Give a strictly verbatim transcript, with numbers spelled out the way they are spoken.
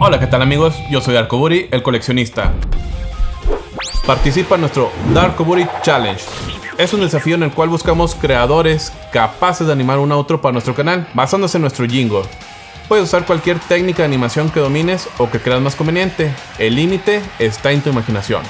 Hola, ¿qué tal amigos? Yo soy Darkoburi, el coleccionista. Participa en nuestro Darkoburi Challenge. Es un desafío en el cual buscamos creadores capaces de animar un outro para nuestro canal, basándose en nuestro jingle. Puedes usar cualquier técnica de animación que domines o que creas más conveniente. El límite está en tu imaginación.